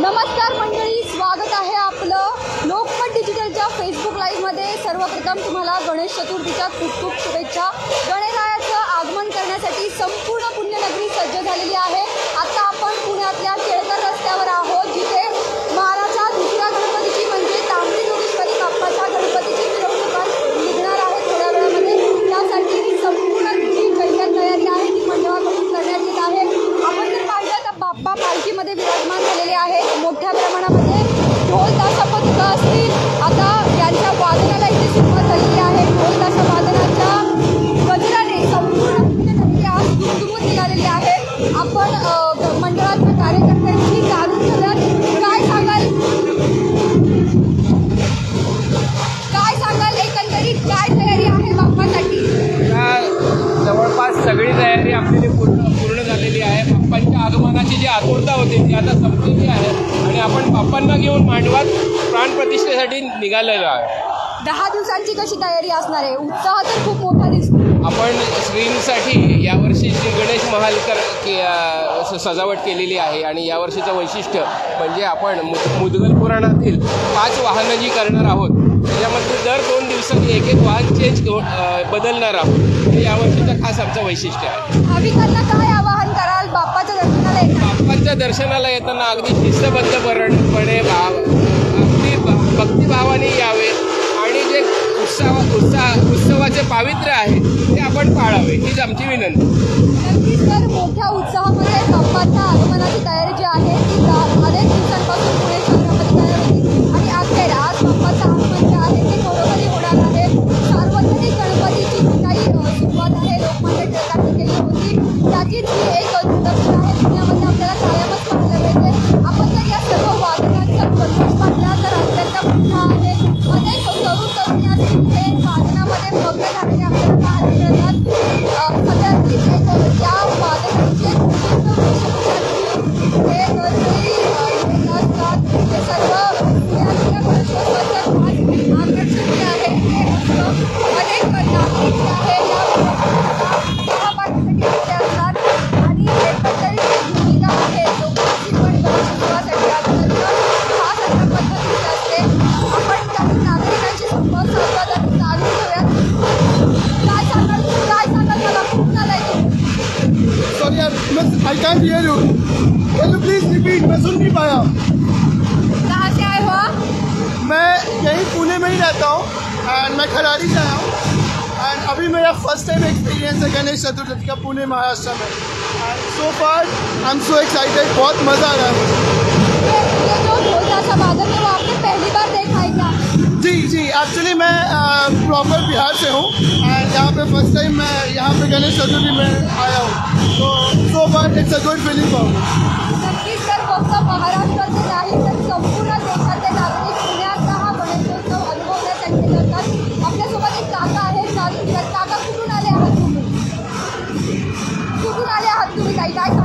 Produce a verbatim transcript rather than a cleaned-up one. नमस्कार मंडळी, स्वागत आहे आपलं लोकमत डिजिटलच्या फेसबुक लाईव्हमध्ये। सर्वप्रथम तुम्हाला गणेश चतुर्थीच्या खूप खूप शुभेच्छा। गणरायाचं आगमन करण्यासाठी संपूर्ण पुण्यनगरी सज्ज झालेली आहे। आता आपण पुण्यातल्या केळकर रस्त्यावर आहोत, जिथे महाराजा दुसऱ्या गणपतीची म्हणजे तांबडी जोगेश्वरी बाप्पाच्या गणपतीची मिरवणूक निघणार आहे थोड्या वेळामध्ये। त्यासाठी ही संपूर्ण जी काही तयारी आहे ती मंडळाकडून करण्यात येत आहे। आपण जर पाहिलं तर बाप्पा पालखीमध्ये विराजमान झालेले आहेत मोठ्या प्रमाणामध्ये। ढोल ताशा पथकं असतील, आता यांच्या वादनाला इथे सुरुवात झालेली आहे। ढोल ताशा वादनाच्या गजराने संपूर्ण पुण्यनगरी आज दुमदुमून निघालेली आहे। आपण मंडळाच्या कार्यकर्त्यांशी जाणून घेऊयात, काय सांगाल काय सांगाल एकंदरीत काय तयारी आहे बाप्पासाठी? जवळपास सगळी तयारी आपली पूर्ण पूर्ण झालेली आहे। बाप्पांच्या आगमनाची जी आतुरता होती ती आता संपलेली आहे आणि आपण बाप्पांना घेऊन मांडवात प्राणप्रतिष्ठेसाठी निघालेलो आहे। दहा दिवसांची कशी तयारी असणार आहे? उत्साह तर खूप मोठा दिसतो। आपण श्रींसाठी यावर्षी श्री गणेश महालकर के सजावट केलेली आहे आणि यावर्षीचं वैशिष्ट्य म्हणजे आपण मु मुदगल पुराणातील पाच वाहनं जी करणार आहोत त्याच्यामध्ये दर दोन दिवसांनी एक एक वाहन चेंज बदलणार आहोत, हे यावर्षीचं खास आमचं वैशिष्ट्य आहे। भाविकांना काय आवाहन करा? बाप्पाच्या दर्शनाला बाप्पाच्या दर्शनाला येताना अगदी शिस्तबद्धपणे भाव अगदी भक्तिभावाने यावे आणि जे उत्साह उत्साह उत्सवाचे पावित्र्य आहे ते आपण पाळावे, हीच आमची विनंती। नक्कीच, तर मोठ्या उत्साहामध्ये बाप्पाच्या आगमनाची तयारी जी आहे ती अनेक दिवसांपासून पुणे शहरामध्ये तयार होती आणि अखेर आज बाप्पाचं आगमन जे आहे ते घरोघरी होणार आहे। सार्वजनिक गणपतीची जी काही सुरुवात आहे लोकमान्य टिळकांनी केली होती त्याची ती एक I can't hear you. Can you please repeat? मैं सुन नहीं पाया। कहाँ से आए हो आप? मैं यहीं पुणे में ही रहता हूँ एंड मैं खराड़ी से आया हूँ एंड अभी मेरा फर्स्ट टाइम एक्सपीरियंस है गणेश चतुर्थी का पुणे महाराष्ट्र में and so far I am so excited. बहुत मज़ा आ रहा है। जी जी एक्चुअली मैं प्रॉपर बिहार से हूँ एंड यहाँ पे फर्स्ट टाइम मैं यहाँ पे गणेश चतुर्थी में आया हूँ, तो so but it's a good feeling for me. नक्कीच, तर फक्त महाराष्ट्राचे नाही तर संपूर्ण देशाचे नागरिक पुण्याचा हा गणेशोत्सव अनुभवण्यासाठी करतात। आपल्यासोबत एक काका आहेत, काका कुठून आले आहात तुम्ही? कुठून आले आहात तुम्ही? काही काय